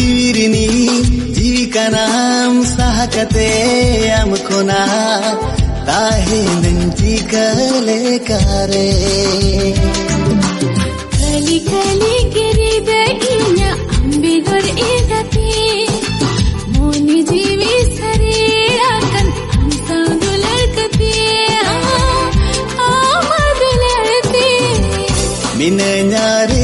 जीरनी जी का नाम साहकते हमको ना ताहे नंजी गले करे गली गली गिरी बैठिया अम्बी गुर इदती मोनी जीवी सरे आकन अंसांग लड़कती आ मद लड़ती मिन नारे